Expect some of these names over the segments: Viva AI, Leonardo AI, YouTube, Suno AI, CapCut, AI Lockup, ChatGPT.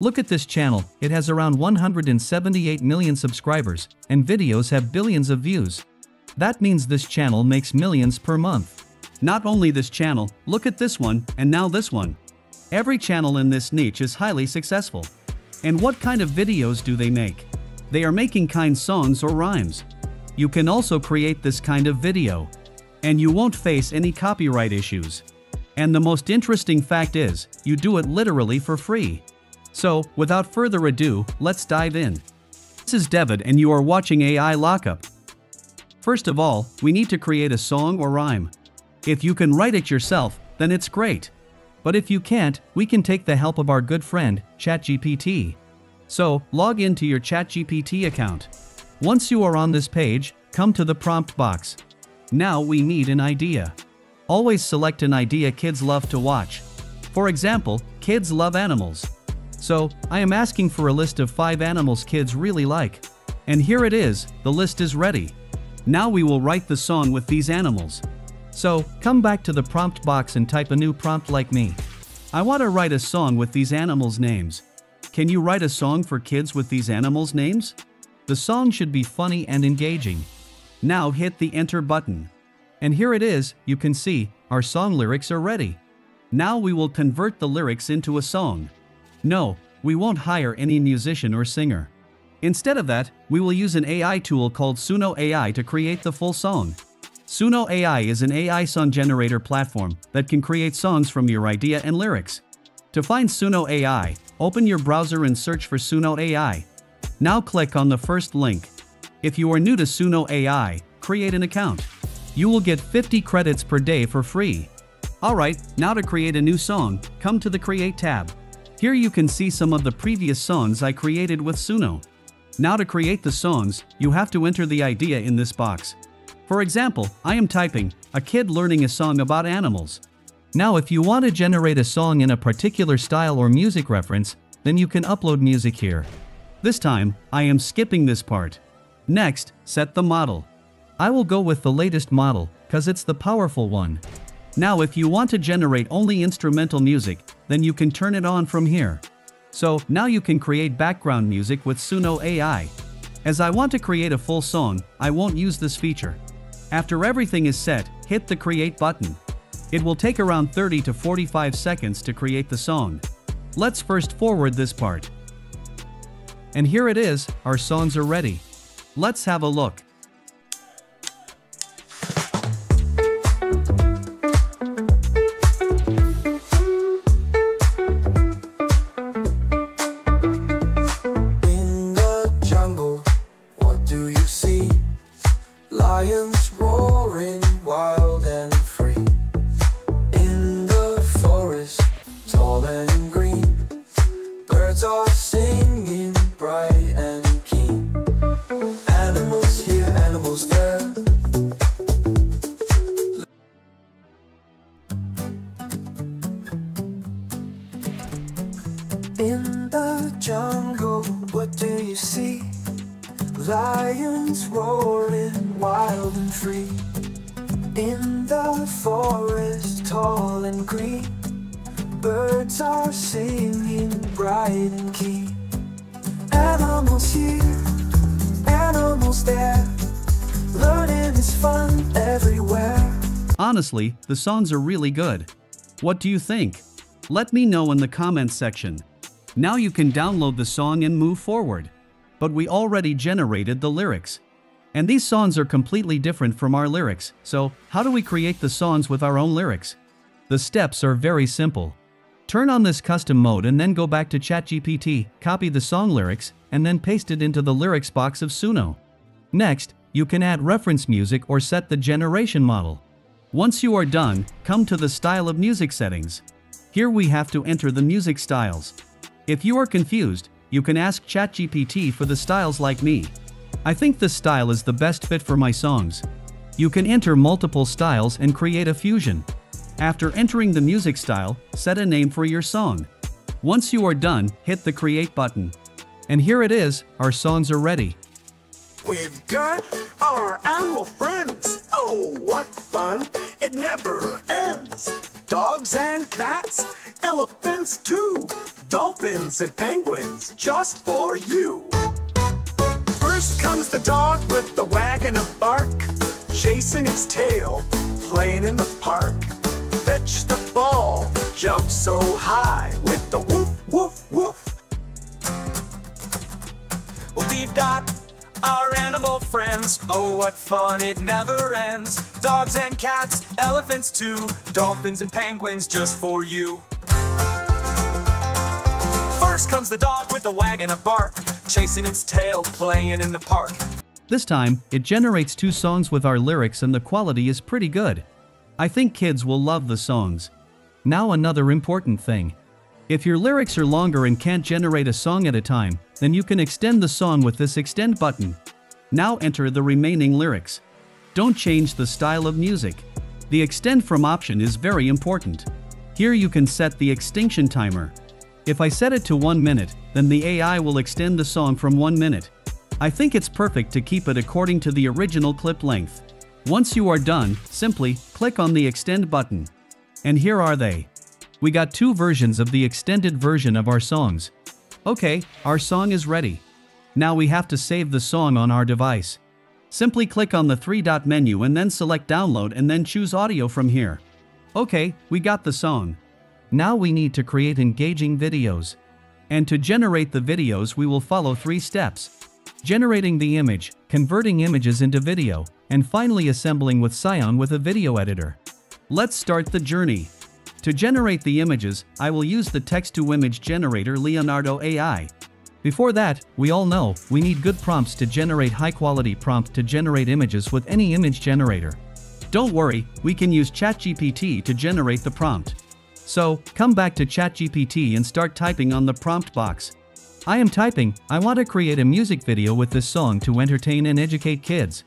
Look at this channel, it has around 178 million subscribers, and videos have billions of views. That means this channel makes millions per month. Not only this channel, look at this one, and now this one. Every channel in this niche is highly successful. And what kind of videos do they make? They are making kind songs or rhymes. You can also create this kind of video. And you won't face any copyright issues. And the most interesting fact is, you do it literally for free. So, without further ado, let's dive in. This is David and you are watching AI Lockup. First of all, we need to create a song or rhyme. If you can write it yourself, then it's great. But if you can't, we can take the help of our good friend, ChatGPT. So, log into your ChatGPT account. Once you are on this page, come to the prompt box. Now we need an idea. Always select an idea kids love to watch. For example, kids love animals. So, I am asking for a list of 5 animals kids really like. And here it is, the list is ready. Now we will write the song with these animals. So, come back to the prompt box and type a new prompt like me. I want to write a song with these animals' names. Can you write a song for kids with these animals' names? The song should be funny and engaging. Now hit the enter button. And here it is, you can see, our song lyrics are ready. Now we will convert the lyrics into a song. No, we won't hire any musician or singer. Instead of that, we will use an AI tool called Suno AI to create the full song. Suno AI is an AI song generator platform that can create songs from your idea and lyrics. To find Suno AI, open your browser and search for Suno AI. Now click on the first link. If you are new to Suno AI, create an account. You will get 50 credits per day for free. Alright, now to create a new song, come to the Create tab. Here you can see some of the previous songs I created with Suno. Now to create the songs, you have to enter the idea in this box. For example, I am typing, a kid learning a song about animals. Now if you want to generate a song in a particular style or music reference, then you can upload music here. This time, I am skipping this part. Next, set the model. I will go with the latest model, cause it's the powerful one. Now if you want to generate only instrumental music, then you can turn it on from here. So, now you can create background music with Suno AI. As I want to create a full song, I won't use this feature. After everything is set, hit the Create button. It will take around 30 to 45 seconds to create the song. Let's first forward this part. And here it is, our songs are ready. Let's have a look. In the jungle, what do you see? Lions roaring, wild and free. In the forest, tall and green, birds are singing bright and keen. Animals here, animals there, learning is fun everywhere. Honestly, the songs are really good. What do you think? Let me know in the comments section. Now you can download the song and move forward. But we already generated the lyrics. And these songs are completely different from our lyrics, so how do we create the songs with our own lyrics? The steps are very simple. Turn on this custom mode and then go back to ChatGPT, copy the song lyrics, and then paste it into the lyrics box of Suno. Next, you can add reference music or set the generation model. Once you are done, come to the style of music settings. Here we have to enter the music styles. If you are confused, you can ask ChatGPT for the styles like me. I think this style is the best fit for my songs. You can enter multiple styles and create a fusion. After entering the music style, set a name for your song. Once you are done, hit the Create button. And here it is, our songs are ready. We've got our animal friends. Oh, what fun, it never ends. Dogs and cats, elephants too. dolphins and penguins just for you. First comes the dog with the wagon of bark, chasing its tail, playing in the park. Fetch the ball, jump so high with the woof, woof, woof. Well, we've got our animal friends. Oh, what fun, it never ends. Dogs and cats, elephants too, dolphins and penguins just for you. First comes the dog with the wagon of bark, chasing its tail, playing in the park. This time, it generates two songs with our lyrics and the quality is pretty good. I think kids will love the songs. Now another important thing. If your lyrics are longer and can't generate a song at a time, then you can extend the song with this extend button. Now enter the remaining lyrics. Don't change the style of music. The extend from option is very important. Here you can set the extinction timer. If I set it to 1 minute, then the AI will extend the song from 1 minute. I think it's perfect to keep it according to the original clip length. Once you are done, simply click on the extend button. And here are they. We got two versions of the extended version of our songs. Okay, our song is ready. Now we have to save the song on our device. Simply click on the three-dot menu and then select download and then choose audio from here. Okay, we got the song. Now we need to create engaging videos. And to generate the videos we will follow three steps. Generating the image, converting images into video, and finally assembling with Scion with a video editor. Let's start the journey. To generate the images, I will use the text-to-image generator Leonardo AI. Before that, we all know, we need good prompts to generate high-quality prompt to generate images with any image generator. Don't worry, we can use ChatGPT to generate the prompt. So, come back to ChatGPT and start typing on the prompt box. I am typing, I want to create a music video with this song to entertain and educate kids.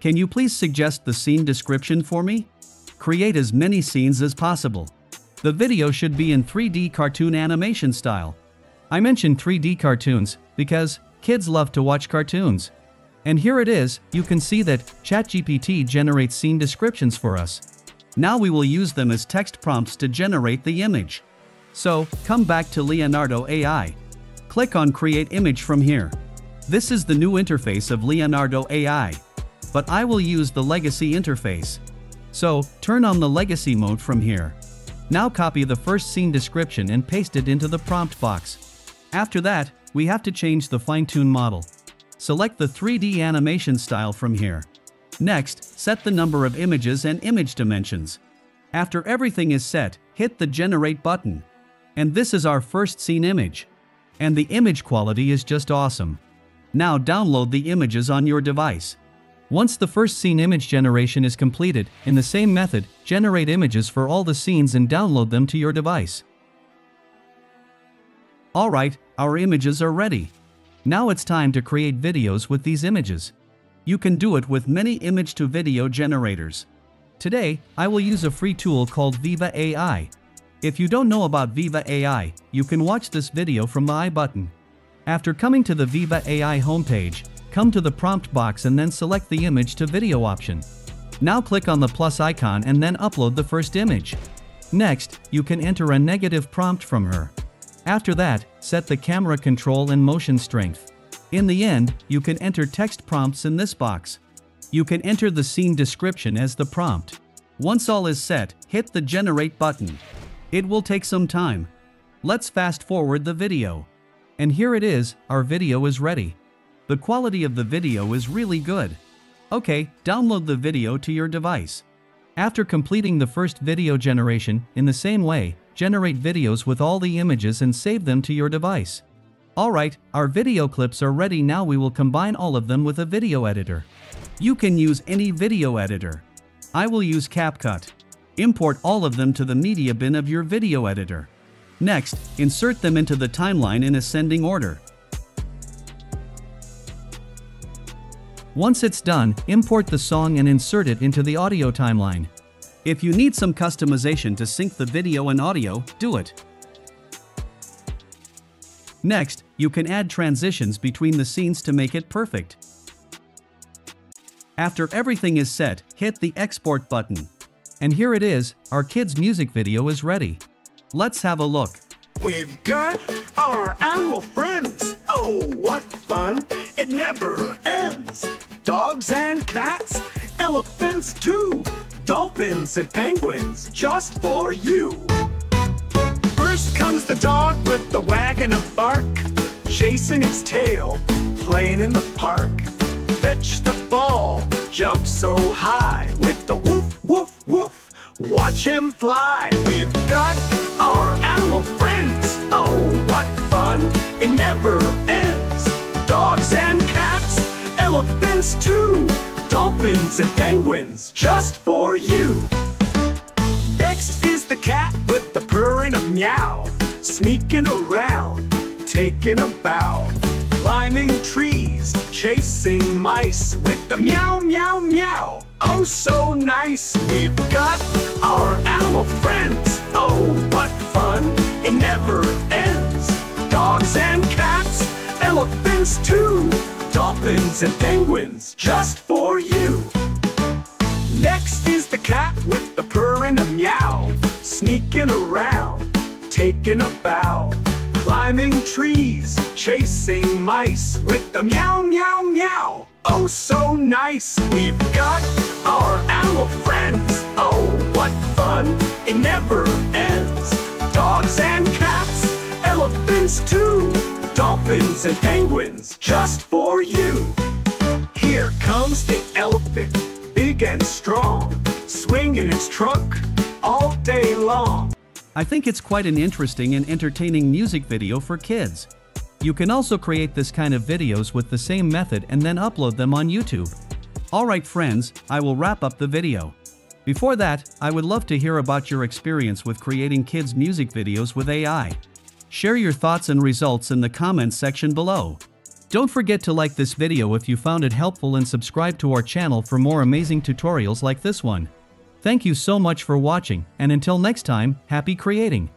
Can you please suggest the scene description for me? Create as many scenes as possible. The video should be in 3D cartoon animation style. I mentioned 3D cartoons because kids love to watch cartoons. And here it is, you can see that ChatGPT generates scene descriptions for us. Now we will use them as text prompts to generate the image. So, come back to Leonardo AI. Click on Create Image from here. This is the new interface of Leonardo AI. But I will use the legacy interface. So, turn on the legacy mode from here. Now copy the first scene description and paste it into the prompt box. After that, we have to change the fine-tune model. Select the 3D animation style from here. Next, set the number of images and image dimensions. After everything is set, hit the Generate button. And this is our first scene image. And the image quality is just awesome. Now download the images on your device. Once the first scene image generation is completed, in the same method, generate images for all the scenes and download them to your device. Alright, our images are ready. Now it's time to create videos with these images. You can do it with many image-to-video generators. Today, I will use a free tool called Viva AI. If you don't know about Viva AI, you can watch this video from the I button. After coming to the Viva AI homepage, come to the prompt box and then select the image to video option. Now click on the plus icon and then upload the first image. Next, you can enter a negative prompt from her. After that, set the camera control and motion strength. In the end, you can enter text prompts in this box. You can enter the scene description as the prompt. Once all is set, hit the generate button. It will take some time. Let's fast forward the video. And here it is, our video is ready. The quality of the video is really good. Okay, download the video to your device. After completing the first video generation, in the same way, generate videos with all the images and save them to your device. Alright, our video clips are ready. Now we will combine all of them with a video editor. You can use any video editor. I will use CapCut. Import all of them to the media bin of your video editor. Next, insert them into the timeline in ascending order. Once it's done, import the song and insert it into the audio timeline. If you need some customization to sync the video and audio, do it. Next, you can add transitions between the scenes to make it perfect. After everything is set, hit the export button. And here it is, our kids' music video is ready. Let's have a look. We've got our animal friends. Oh, what fun. It never ends. Dogs and cats, elephants too, dolphins and penguins, just for you. First comes the dog with the wagon of bark, chasing its tail, playing in the park. Fetch the ball, jump so high, with the woof, woof, woof, watch him fly. We've got our animal friends. Oh, what fun, it never ends. Dogs and cats, elephants too, dolphins and penguins, just for you. Next is the cat with the purring of meow, sneaking around, taking a bow, climbing trees, chasing mice, with the meow, meow, meow, oh so nice. We've got our animal friends. Oh, what fun, it never ends. Dogs and cats, elephants too, dolphins and penguins, just for you. Next is the cat with the purring and meow, sneaking around, taking a bow, climbing trees, chasing mice, with the meow, meow, meow, oh so nice. We've got our animal friends. Oh, what fun, it never ends. Dogs and cats, elephants too, dolphins and penguins, just for you. Here comes the elephant, big and strong, swinging its trunk all day long. I think it's quite an interesting and entertaining music video for kids. You can also create this kind of videos with the same method and then upload them on YouTube. Alright friends, I will wrap up the video. Before that, I would love to hear about your experience with creating kids' music videos with AI. Share your thoughts and results in the comments section below. Don't forget to like this video if you found it helpful and subscribe to our channel for more amazing tutorials like this one. Thank you so much for watching, and until next time, happy creating!